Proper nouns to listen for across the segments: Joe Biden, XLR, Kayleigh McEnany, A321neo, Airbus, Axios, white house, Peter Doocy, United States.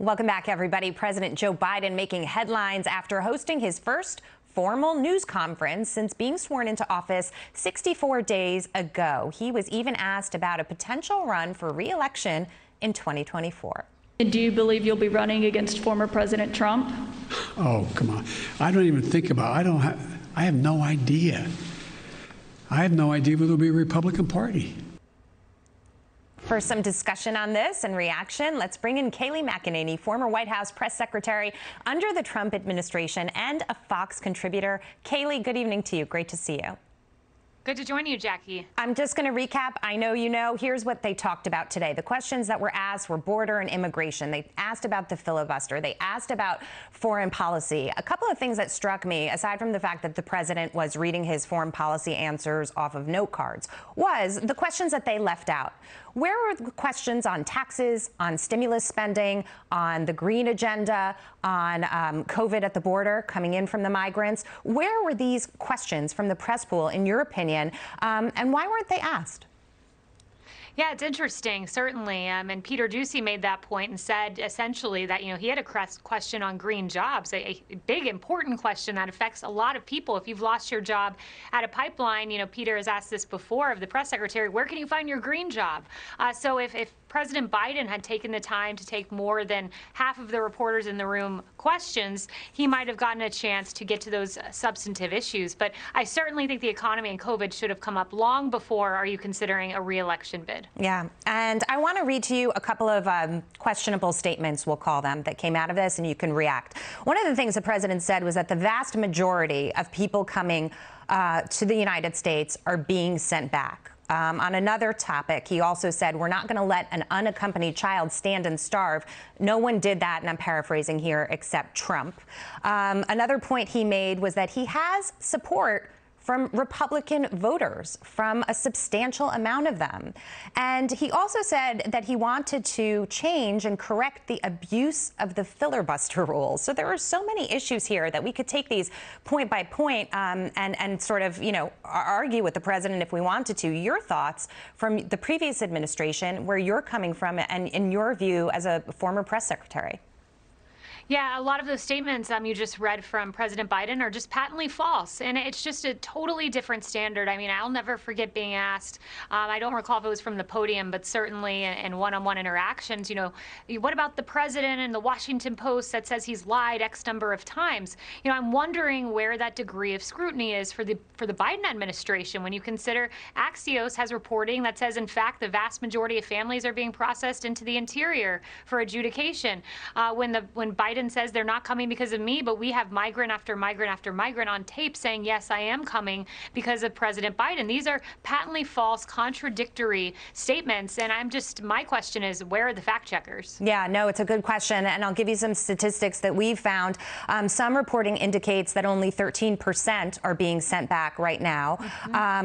Welcome back, everybody. President Joe Biden making headlines after hosting his first formal news conference since being sworn into office 64 days ago. He was even asked about a potential run for re-election in 2024. And do you believe you'll be running against former President Trump? Oh, come on. I don't even think about it. I have no idea. I have no idea whether it'll be a Republican Party. For some discussion on this and reaction, let's bring in Kayleigh McEnany, former White House press secretary under the Trump administration and a Fox contributor. Kayleigh, good evening to you. Great to see you. Good to join you, Jackie. I'm just going to recap. I know you know. Here's what they talked about today. The questions that were asked were border and immigration. They asked about the filibuster. They asked about foreign policy. A couple of things that struck me, aside from the fact that the president was reading his foreign policy answers off of note cards, was the questions that they left out. Where were the questions on taxes, on stimulus spending, on the green agenda, on COVID at the border coming in from the migrants? Where were these questions from the press pool, in your opinion? And why weren't they asked? Yeah, it's interesting, certainly. And Peter Doocy made that point and said essentially that, he had a question on green jobs, a big, important question that affects a lot of people. If you've lost your job at a pipeline, Peter has asked this before of the press secretary, where can you find your green job? So if President Biden had taken the time to take more than half of the reporters in the room questions, he might have gotten a chance to get to those substantive issues. But I certainly think the economy and COVID should have come up long before. Are you considering a re-election bid? Yeah, and I want to read to you a couple of questionable statements, we'll call them, that came out of this, and you can react. One of the things the president said was that the vast majority of people coming to the United States are being sent back. On another topic, he also said, we're not going to let an unaccompanied child stand and starve. No one did that, and I'm paraphrasing here, except Trump. Another point he made was that he has support from Republican voters, from a substantial amount of them. And he also said that he wanted to change and correct the abuse of the filibuster rules. So there are so many issues here that we could take these point by point and sort of, argue with the president if we wanted to. Your thoughts from the previous administration, where you're coming from, and in your view as a former press secretary. Yeah, a lot of those statements you just read from President Biden are just patently false, and it's just a totally different standard. I mean, I'll never forget being asked, I don't recall if it was from the podium, but certainly in one-on-one interactions, what about the president and the Washington Post that says he's lied X number of times? I'm wondering where that degree of scrutiny is for the Biden administration when you consider Axios has reporting that says, in fact, the vast majority of families are being processed into the interior for adjudication. When Biden says they're not coming because of me, but we have migrant after migrant after migrant on tape saying, yes, I am coming because of President Biden. These are patently false, contradictory statements. And my question is, where are the fact checkers? Yeah, no, it's a good question. And I'll give you some statistics that we've found. Some reporting indicates that only 13% are being sent back right now.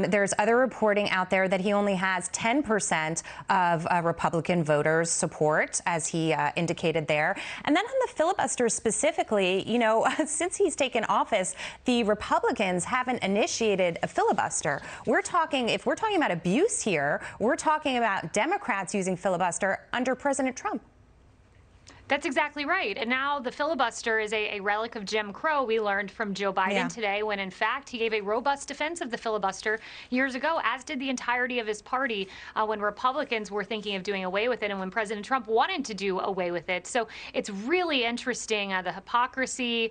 There's other reporting out there that he only has 10% of Republican voters' support, as he indicated there. And then on the filibuster, specifically, since he's taken office, the Republicans haven't initiated a filibuster. If we're talking about abuse here, we're talking about Democrats using filibuster under President Trump. That's exactly right. And now the filibuster is a relic of Jim Crow, we learned from Joe Biden today, when in fact he gave a robust defense of the filibuster years ago, as did the entirety of his party when Republicans were thinking of doing away with it and when President Trump wanted to do away with it. So it's really interesting, the hypocrisy,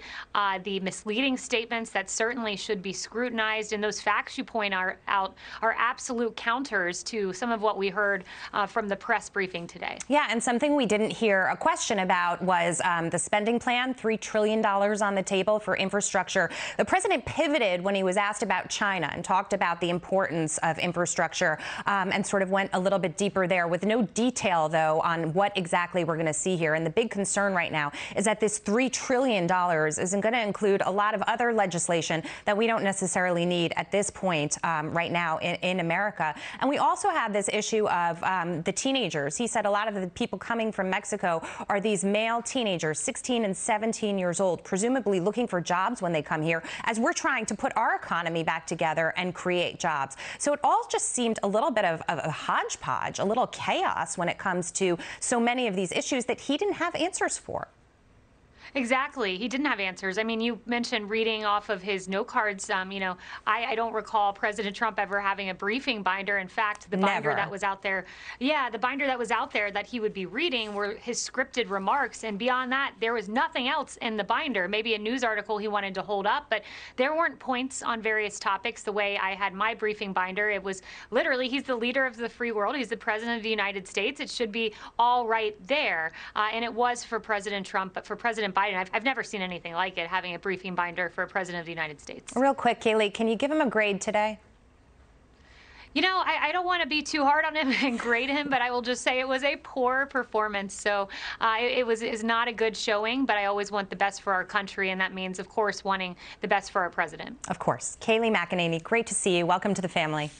the misleading statements that certainly should be scrutinized. And those facts you point out are absolute counters to some of what we heard from the press briefing today. Yeah, and something we didn't hear a question about was the spending plan, $3 trillion on the table for infrastructure. The president pivoted when he was asked about China and talked about the importance of infrastructure and sort of went a little bit deeper there, with no detail, though, on what exactly we're going to see here. And the big concern right now is that this $3 trillion isn't going to include a lot of other legislation that we don't necessarily need at this point right now in America. And we also have this issue of the teenagers. He said a lot of the people coming from Mexico are these these male teenagers, 16 and 17 years old, presumably looking for jobs when they come here, as we're trying to put our economy back together and create jobs. So it all just seemed a little bit of a hodgepodge, a little chaos when it comes to so many of these issues that he didn't have answers for. Exactly. He didn't have answers. I mean, you mentioned reading off of his note cards. You know, I don't recall President Trump ever having a briefing binder. In fact, the binder that was out there, the binder that was out there that he would be reading were his scripted remarks. And beyond that, there was nothing else in the binder. Maybe a news article he wanted to hold up, but there weren't points on various topics the way I had my briefing binder. It was literally, he's the leader of the free world. He's the president of the United States. It should be all right there. And it was for President Trump, but for President Biden, I've never seen anything like it, having a briefing binder for a president of the United States. Real quick, Kayleigh, can you give him a grade today? You know, I don't want to be too hard on him and grade him, but I will just say it was a poor performance. So it is not a good showing, but I always want the best for our country, and that means, of course, wanting the best for our president. Of course. Kayleigh McEnany, great to see you. Welcome to the family.